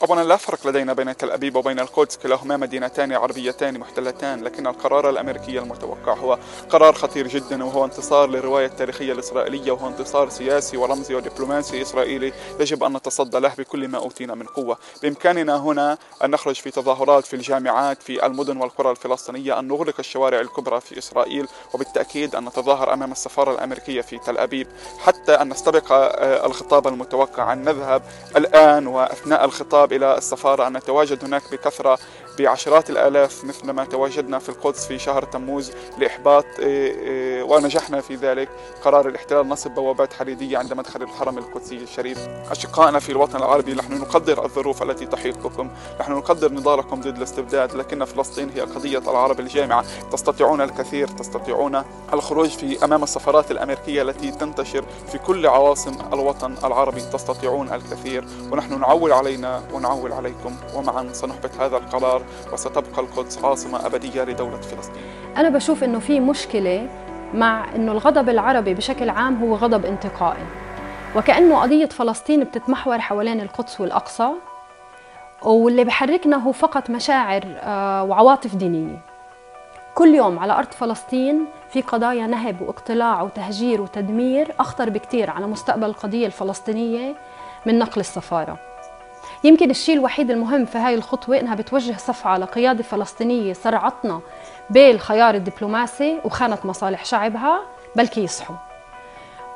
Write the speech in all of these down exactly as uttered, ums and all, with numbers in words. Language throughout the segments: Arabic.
طبعا لا فرق لدينا بين تل أبيب وبين القدس، كلاهما مدينتان عربيتان محتلتان، لكن القرار الأمريكي المتوقع هو قرار خطير جدا، وهو انتصار للرواية التاريخية الإسرائيلية، وهو انتصار سياسي ورمزي ودبلوماسي إسرائيلي يجب أن نتصدى له بكل ما أوتينا من قوة. بإمكاننا هنا أن نخرج في تظاهرات في الجامعات في المدن والقرى الفلسطينية، أن نغلق الشوارع الكبرى في إسرائيل، وبالتأكيد أن نتظاهر أمام السفارة الأمريكية في تل أبيب حتى أن نستبق الخطاب المتوقع، أن نذهب الآن وأثناء الخطاب إلى السفارة، أن نتواجد هناك بكثرة بعشرات الآلاف مثلما تواجدنا في القدس في شهر تموز لإحباط ونجحنا في ذلك قرار الاحتلال، نصب بوابات حديدية عند مدخل الحرم القدسي الشريف. أشقائنا في الوطن العربي، نحن نقدر الظروف التي تحيط بكم، نحن نقدر نضالكم ضد الاستبداد، لكن فلسطين هي قضية العرب الجامعة، تستطيعون الكثير، تستطيعون الخروج في أمام السفارات الأمريكية التي تنتشر في كل عواصم الوطن العربي، تستطيعون الكثير، ونحن نعول علينا ونعول عليكم، ومعا سنحبط هذا القرار وستبقى القدس عاصمة أبدية لدولة فلسطين. أنا بشوف إنه في مشكلة مع إنه الغضب العربي بشكل عام هو غضب انتقائي، وكأنه قضية فلسطين بتتمحور حوالين القدس والأقصى، واللي بحركنا هو فقط مشاعر وعواطف دينية. كل يوم على أرض فلسطين في قضايا نهب واقتلاع وتهجير وتدمير أخطر بكتير على مستقبل القضية الفلسطينية من نقل السفارة. يمكن الشيء الوحيد المهم في هاي الخطوة إنها بتوجه صفعة لقيادة فلسطينية صرعتنا بالخيار الدبلوماسي وخانت مصالح شعبها، بلكي يصحوا.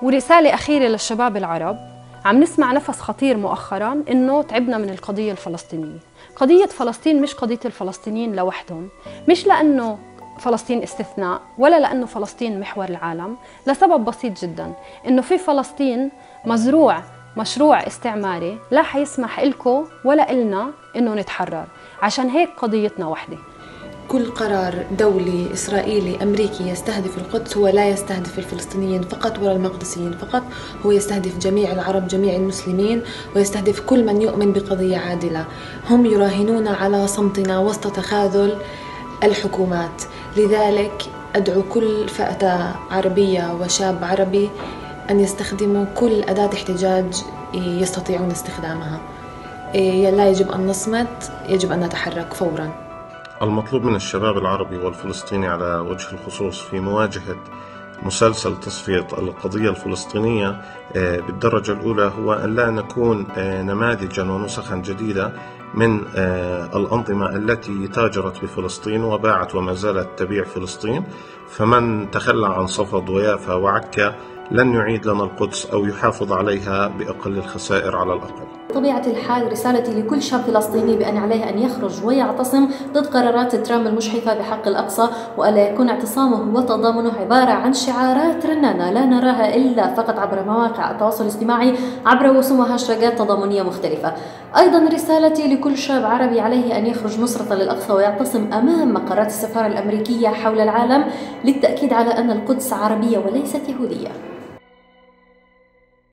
ورسالة أخيرة للشباب العرب، عم نسمع نفس خطير مؤخراً إنه تعبنا من القضية الفلسطينية. قضية فلسطين مش قضية الفلسطينيين لوحدهم، مش لأنه فلسطين استثناء ولا لأنه فلسطين محور العالم، لسبب بسيط جداً، إنه في فلسطين مزروع مشروع استعماري لا حيسمح إلكو ولا إلنا إنه نتحرر، عشان هيك قضيتنا وحدة. كل قرار دولي إسرائيلي أمريكي يستهدف القدس هو لا يستهدف الفلسطينيين فقط ولا المقدسيين فقط، هو يستهدف جميع العرب، جميع المسلمين، ويستهدف كل من يؤمن بقضية عادلة. هم يراهنون على صمتنا وسط تخاذل الحكومات، لذلك أدعو كل فئة عربية وشاب عربي أن يستخدموا كل أداة احتجاج يستطيعون استخدامها. لا يجب أن نصمت، يجب أن نتحرك فوراً. المطلوب من الشباب العربي والفلسطيني على وجه الخصوص في مواجهة مسلسل تصفية القضية الفلسطينية بالدرجة الأولى هو أن لا نكون نماذجا ونسخا جديدة من الأنظمة التي تاجرت بفلسطين وباعت وما زالت تبيع فلسطين، فمن تخلى عن صفد ويافا وعكا لن يعيد لنا القدس أو يحافظ عليها بأقل الخسائر على الأقل. بطبيعة الحال رسالتي لكل شاب فلسطيني بأن عليه أن يخرج ويعتصم ضد قرارات ترامب المجحفة بحق الأقصى، وألا يكون اعتصامه وتضامنه عبارة عن شعارات رنانة لا نراها إلا فقط عبر مواقع التواصل الاجتماعي عبر وسوم وهاشتاغات تضامنية مختلفة. أيضا رسالتي لكل شاب عربي عليه أن يخرج نصرة للأقصى ويعتصم أمام مقرات السفارة الأمريكية حول العالم للتأكيد على أن القدس عربية وليست يهودية.